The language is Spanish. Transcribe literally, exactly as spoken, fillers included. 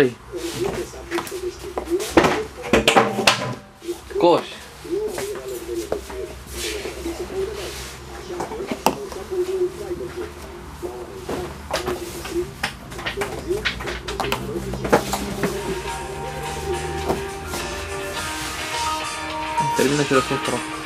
Play. Gosh. Termina que lo sufro.